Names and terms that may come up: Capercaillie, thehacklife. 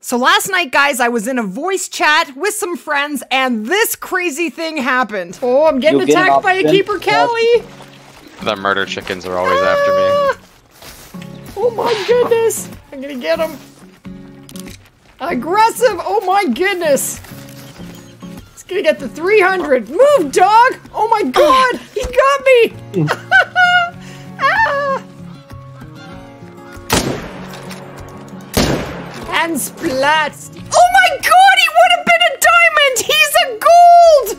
So last night, guys, I was in a voice chat with some friends, and this crazy thing happened. Oh, I'm getting attacked by a Capercaillie. The murder chickens are always after me. Oh my goodness! I'm gonna get them. Aggressive! Oh my goodness! It's gonna get the 300. Move, dog! Oh my god! He got me! Ah! And splat! Oh my god! He would have been a diamond! He's a gold!